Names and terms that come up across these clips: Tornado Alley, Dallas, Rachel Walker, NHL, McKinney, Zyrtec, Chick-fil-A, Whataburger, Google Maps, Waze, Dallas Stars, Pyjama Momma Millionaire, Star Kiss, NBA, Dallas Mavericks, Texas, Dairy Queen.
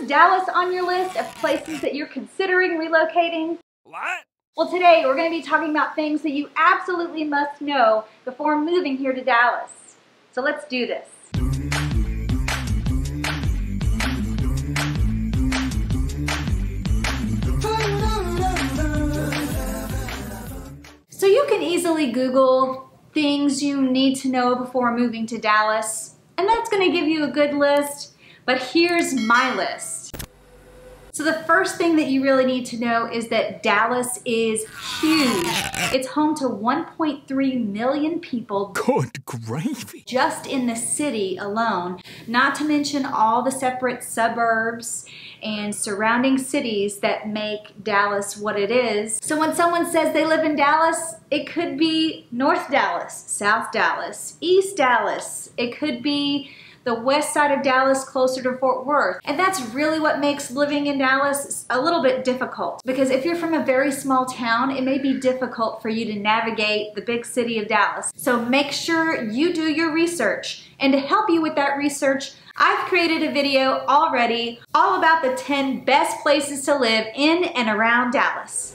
is Dallas on your list of places that you're considering relocating? What? Well, today we're going to be talking about things that you absolutely must know before moving here to Dallas. So let's do this. So you can easily Google things you need to know before moving to Dallas, and that's going to give you a good list, but here's my list. So the first thing that you really need to know is that Dallas is huge. It's home to 1.3 million people. Good gravy. Just in the city alone, not to mention all the separate suburbs and surrounding cities that make Dallas what it is. So when someone says they live in Dallas, it could be North Dallas, South Dallas, East Dallas. It could be the west side of Dallas closer to Fort Worth. And that's really what makes living in Dallas a little bit difficult, because if you're from a very small town, it may be difficult for you to navigate the big city of Dallas. So make sure you do your research. And to help you with that research, I've created a video already all about the 10 best places to live in and around Dallas.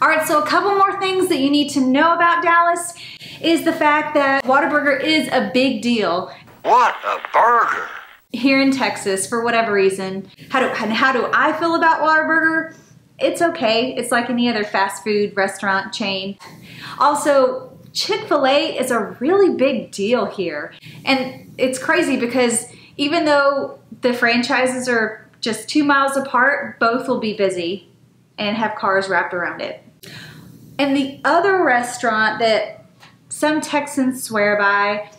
All right, so a couple more things that you need to know about Dallas is the fact that Whataburger is a big deal. What a burger! Here in Texas, for whatever reason. How do I feel about Whataburger? It's okay. It's like any other fast food restaurant chain. Also, Chick-fil-A is a really big deal here. And it's crazy because even though the franchises are just 2 miles apart, both will be busy and have cars wrapped around it. And the other restaurant that some Texans swear by,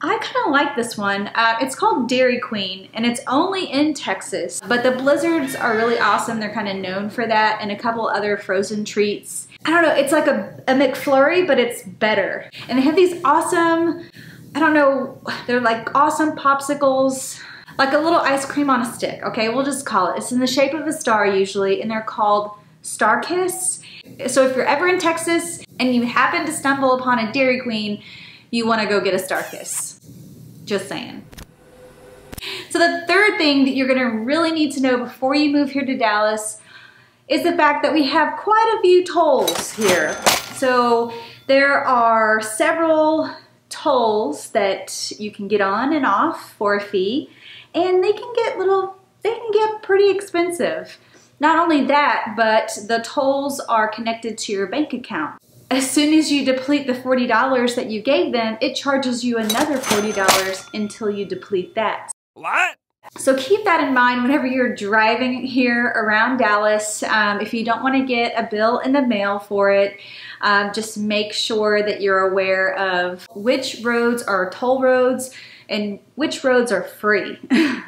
I kind of like this one. It's called Dairy Queen, and it's only in Texas. But the blizzards are really awesome. They're kind of known for that, and a couple other frozen treats. I don't know, it's like a McFlurry, but it's better. And they have these awesome, I don't know, they're like awesome popsicles, like a little ice cream on a stick, okay? We'll just call it. It's in the shape of a star usually, and they're called Star Kiss. So if you're ever in Texas and you happen to stumble upon a Dairy Queen, you want to go get a Star Kiss. Just saying. So the third thing that you're going to really need to know before you move here to Dallas is the fact that we have quite a few tolls here. So there are several tolls that you can get on and off for a fee, and they can get pretty expensive. Not only that, but the tolls are connected to your bank account. As soon as you deplete the $40 that you gave them, it charges you another $40 until you deplete that. What? So keep that in mind whenever you're driving here around Dallas. If you don't want to get a bill in the mail for it, just make sure that you're aware of which roads are toll roads and which roads are free,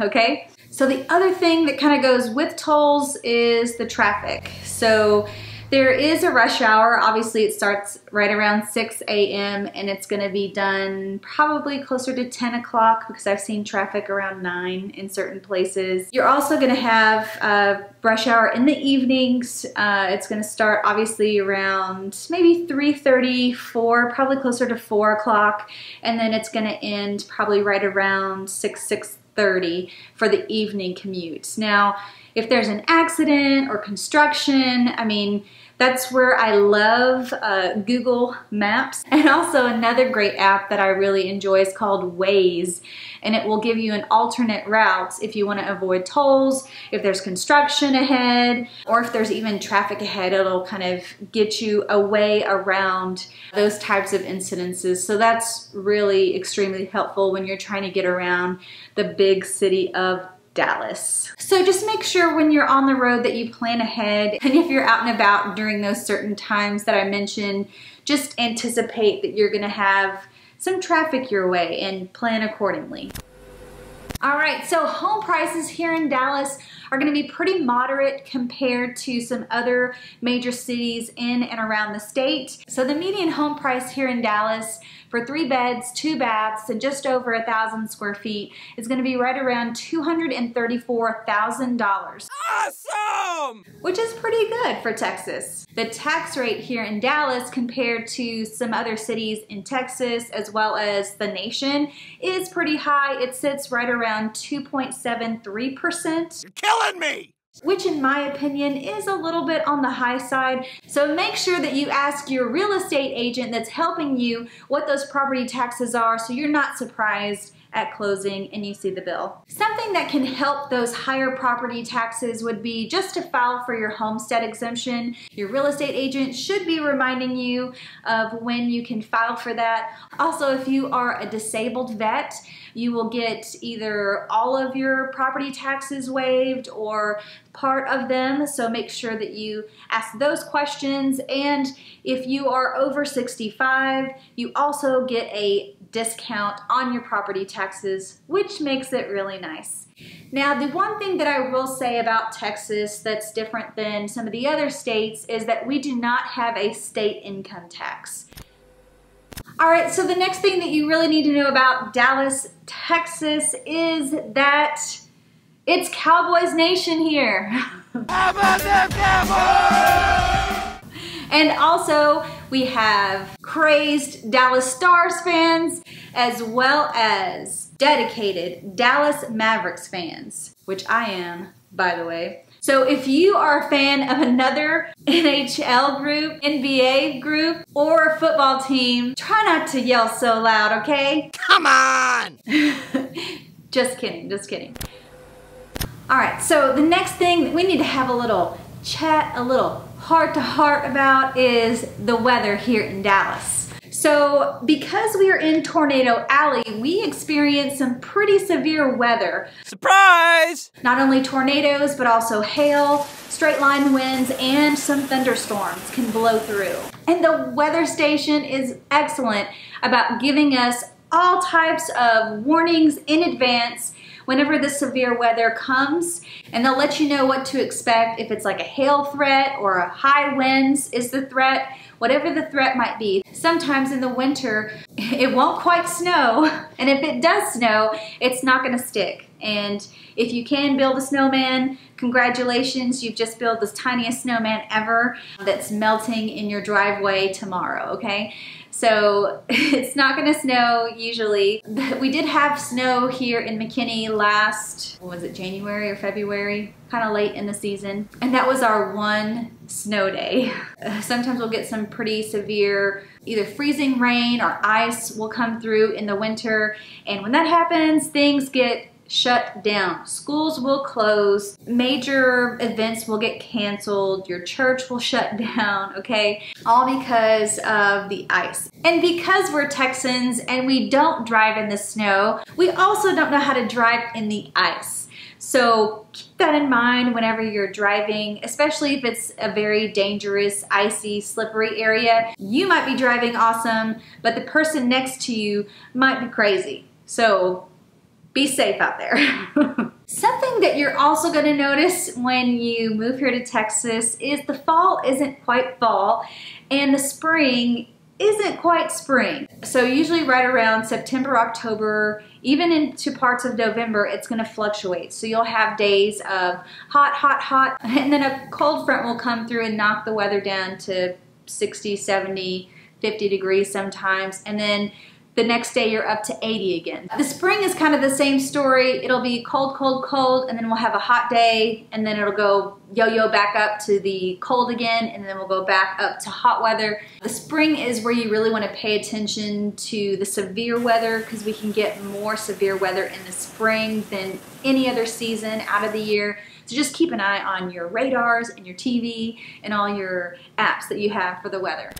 okay? So the other thing that kind of goes with tolls is the traffic. So there is a rush hour. Obviously, it starts right around 6 a.m. and it's going to be done probably closer to 10 o'clock because I've seen traffic around 9 in certain places. You're also going to have rush hour in the evenings. It's going to start obviously around maybe 3:30, 4, probably closer to 4 o'clock, and then it's going to end probably right around 6:30 for the evening commute. Now, if there's an accident or construction, I mean, that's where I love Google Maps. And also another great app that I really enjoy is called Waze. And it will give you an alternate route if you want to avoid tolls, if there's construction ahead, or if there's even traffic ahead, it'll kind of get you a way around those types of incidences. So that's really extremely helpful when you're trying to get around the big city of Dallas. So just make sure when you're on the road that you plan ahead, and if you're out and about during those certain times that I mentioned, just anticipate that you're going to have some traffic your way and plan accordingly. All right, so home prices here in Dallas are going to be pretty moderate compared to some other major cities in and around the state. So the median home price here in Dallas for 3 beds, 2 baths, and just over 1,000 square feet is going to be right around $234,000. Awesome! Which is pretty good for Texas. The tax rate here in Dallas compared to some other cities in Texas as well as the nation is pretty high. It sits right around 2.73%. You're killing me! Which in my opinion is a little bit on the high side. So make sure that you ask your real estate agent that's helping you what those property taxes are so you're not surprised at closing and you see the bill. Something that can help those higher property taxes would be just to file for your homestead exemption. Your real estate agent should be reminding you of when you can file for that. Also, if you are a disabled vet, you will get either all of your property taxes waived or part of them, so make sure that you ask those questions. And if you are over 65, you also get a discount on your property taxes, which makes it really nice. Now, the one thing that I will say about Texas that's different than some of the other states is that we do not have a state income tax. All right, so the next thing that you really need to know about Dallas, Texas is that it's Cowboys Nation here. How about them Cowboys? And also, we have crazed Dallas Stars fans as well as dedicated Dallas Mavericks fans, which I am, by the way. So if you are a fan of another NHL group, NBA group, or football team, try not to yell so loud, okay? Come on! Just kidding, just kidding. All right, so the next thing that we need to have a little chat, a little heart-to-heart about is the weather here in Dallas. So because we are in Tornado Alley, we experienced some pretty severe weather. Surprise! Not only tornadoes, but also hail, straight line winds, and some thunderstorms can blow through. And the weather station is excellent about giving us all types of warnings in advance whenever the severe weather comes, and they'll let you know what to expect, if it's like a hail threat or a high winds is the threat, whatever the threat might be. Sometimes in the winter, it won't quite snow, and if it does snow, it's not gonna stick. And if you can build a snowman, congratulations, you've just built the tiniest snowman ever that's melting in your driveway tomorrow, okay? So it's not gonna snow usually. We did have snow here in McKinney last, what was it, January or February? Kind of late in the season. And that was our one snow day. Sometimes we'll get some pretty severe, either freezing rain or ice will come through in the winter. And when that happens, things get shut down. Schools will close, major events will get canceled, your church will shut down, okay? All because of the ice. And because we're Texans and we don't drive in the snow, we also don't know how to drive in the ice. So keep that in mind whenever you're driving, especially if it's a very dangerous, icy, slippery area. You might be driving awesome, but the person next to you might be crazy. So be safe out there. Something that you're also gonna notice when you move here to Texas is the fall isn't quite fall and the spring isn't quite spring. So usually right around September, October, even into parts of November, it's gonna fluctuate. So you'll have days of hot, hot, hot, and then a cold front will come through and knock the weather down to 60, 70, 50 degrees sometimes, and then the next day you're up to 80 again. The spring is kind of the same story. It'll be cold, cold, cold, and then we'll have a hot day, and then it'll go yo-yo back up to the cold again, and then we'll go back up to hot weather. The spring is where you really want to pay attention to the severe weather because we can get more severe weather in the spring than any other season out of the year. So just keep an eye on your radars and your TV and all your apps that you have for the weather.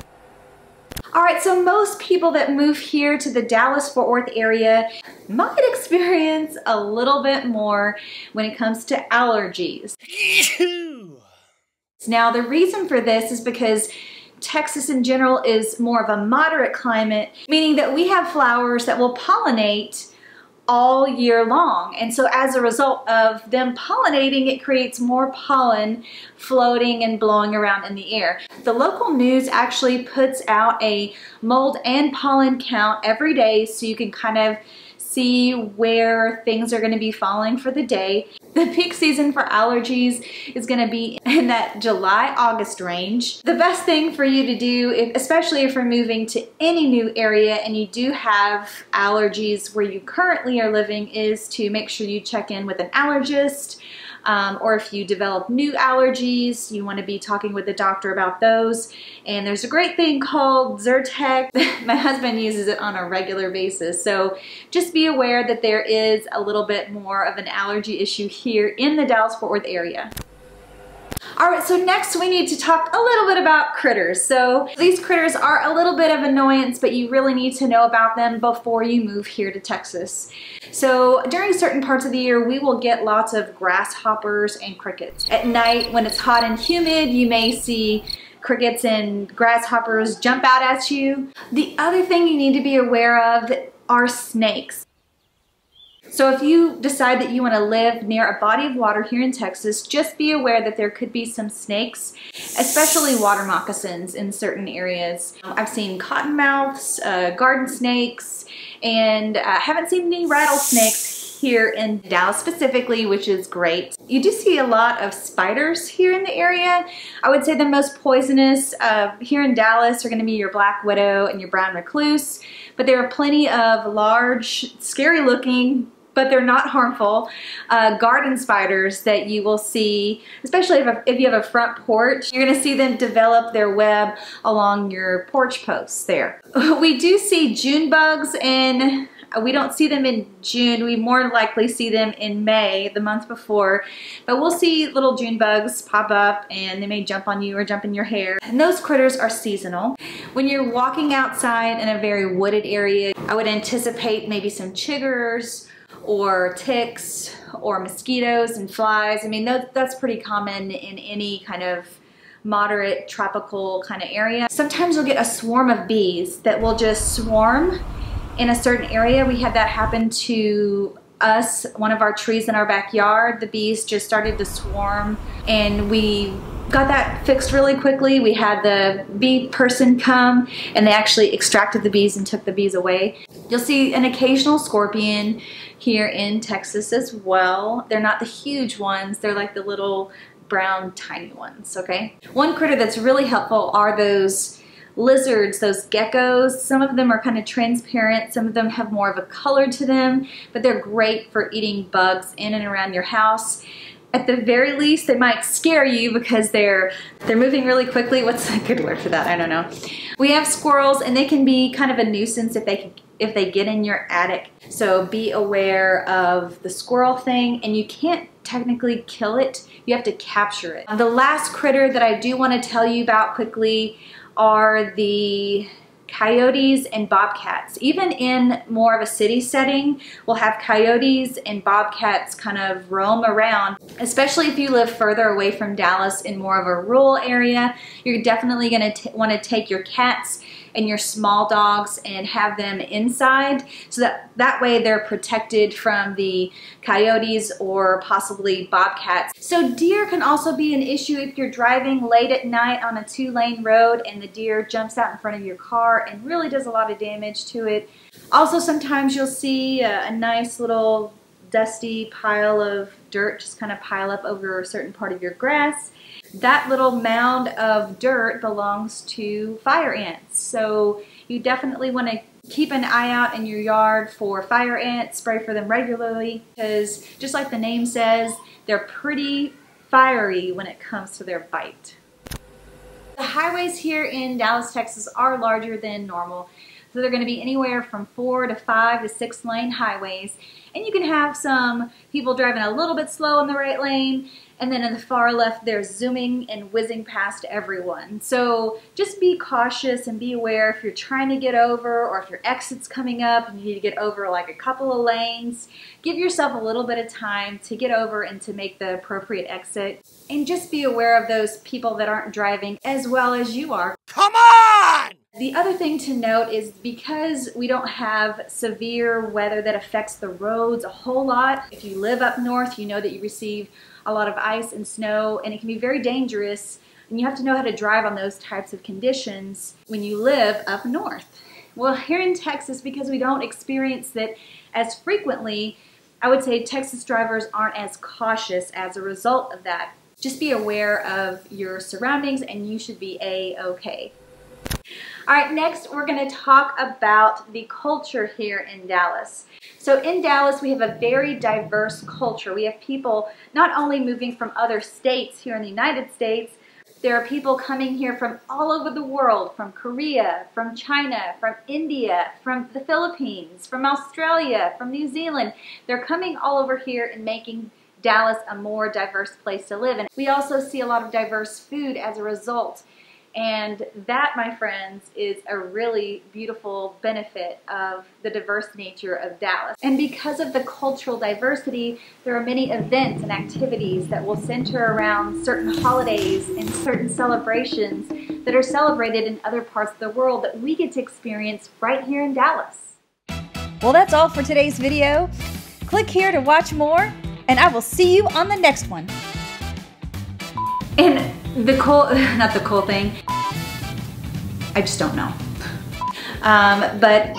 All right, so most people that move here to the Dallas-Fort Worth area might experience a little bit more when it comes to allergies. Now, the reason for this is because Texas in general is more of a moderate climate, meaning that we have flowers that will pollinate all year long. And so as a result of them pollinating, it creates more pollen floating and blowing around in the air. The local news actually puts out a mold and pollen count every day, so you can kind of see where things are going to be falling for the day. The peak season for allergies is going to be in that July-August range. The best thing for you to do, especially if you're moving to any new area and you do have allergies where you currently are living, is to make sure you check in with an allergist. Or if you develop new allergies, you want to be talking with the doctor about those. And there's a great thing called Zyrtec. My husband uses it on a regular basis. So just be aware that there is a little bit more of an allergy issue here in the Dallas-Fort Worth area. All right, so next we need to talk a little bit about critters. So these critters are a little bit of annoyance, but you really need to know about them before you move here to Texas. So during certain parts of the year, we will get lots of grasshoppers and crickets. At night, when it's hot and humid, you may see crickets and grasshoppers jump out at you. The other thing you need to be aware of are snakes. So if you decide that you want to live near a body of water here in Texas, just be aware that there could be some snakes, especially water moccasins in certain areas. I've seen cottonmouths, garden snakes, and I haven't seen any rattlesnakes here in Dallas specifically, which is great. You do see a lot of spiders here in the area. I would say the most poisonous here in Dallas are going to be your black widow and your brown recluse, but there are plenty of large, scary looking, but they're not harmful, garden spiders that you will see, especially if you have a front porch. You're gonna see them develop their web along your porch posts there. We do see June bugs, and we don't see them in June. We more likely see them in May, the month before, but we'll see little June bugs pop up, and they may jump on you or jump in your hair. And those critters are seasonal. When you're walking outside in a very wooded area, I would anticipate maybe some chiggers, or ticks, or mosquitoes and flies. I mean, that's pretty common in any kind of moderate tropical kind of area. Sometimes you'll get a swarm of bees that will just swarm in a certain area. We had that happen to us, one of our trees in our backyard. The bees just started to swarm, and we got that fixed really quickly. We had the bee person come, and they actually extracted the bees and took the bees away. You'll see an occasional scorpion here in Texas as well. They're not the huge ones. They're like the little brown tiny ones, okay? One critter that's really helpful are those lizards, those geckos. Some of them are kind of transparent. Some of them have more of a color to them, but they're great for eating bugs in and around your house. At the very least, they might scare you because they're moving really quickly. What's a good word for that? I don't know. We have squirrels, and they can be kind of a nuisance if they get in your attic. So be aware of the squirrel thing, and you can't technically kill it. You have to capture it. The last critter that I do want to tell you about quickly are the coyotes and bobcats. Even in more of a city setting, we'll have coyotes and bobcats kind of roam around, especially if you live further away from Dallas in more of a rural area. You're definitely going to want to take your cats and your small dogs and have them inside, so that way they're protected from the coyotes or possibly bobcats. So deer can also be an issue if you're driving late at night on a two-lane road and the deer jumps out in front of your car and really does a lot of damage to it. Also, sometimes you'll see a nice little dusty pile of dirt just kind of pile up over a certain part of your grass. That little mound of dirt belongs to fire ants, so you definitely want to keep an eye out in your yard for fire ants. Spray for them regularly, because just like the name says, they're pretty fiery when it comes to their bite. The highways here in Dallas, Texas are larger than normal, so they're going to be anywhere from 4 to 5 to 6 lane highways, and you can have some people driving a little bit slow in the right lane, and then in the far left, they're zooming and whizzing past everyone. So just be cautious and be aware if you're trying to get over, or if your exit's coming up and you need to get over like a couple of lanes. Give yourself a little bit of time to get over and to make the appropriate exit. And just be aware of those people that aren't driving as well as you are. Come on! The other thing to note is because we don't have severe weather that affects the roads a whole lot, if you live up north, you know that you receive a lot of ice and snow, and it can be very dangerous, and you have to know how to drive on those types of conditions when you live up north. Well, here in Texas, because we don't experience that as frequently, I would say Texas drivers aren't as cautious as a result of that. Just be aware of your surroundings and you should be a-okay. All right, next we're going to talk about the culture here in Dallas. So in Dallas, we have a very diverse culture. We have people not only moving from other states here in the United States, there are people coming here from all over the world, from Korea, from China, from India, from the Philippines, from Australia, from New Zealand. They're coming all over here and making Dallas a more diverse place to live in. We also see a lot of diverse food as a result. And that, my friends, is a really beautiful benefit of the diverse nature of Dallas. And because of the cultural diversity, there are many events and activities that will center around certain holidays and certain celebrations that are celebrated in other parts of the world that we get to experience right here in Dallas. Well, that's all for today's video. Click here to watch more, and I will see you on the next one. And not the cool thing, I just don't know. But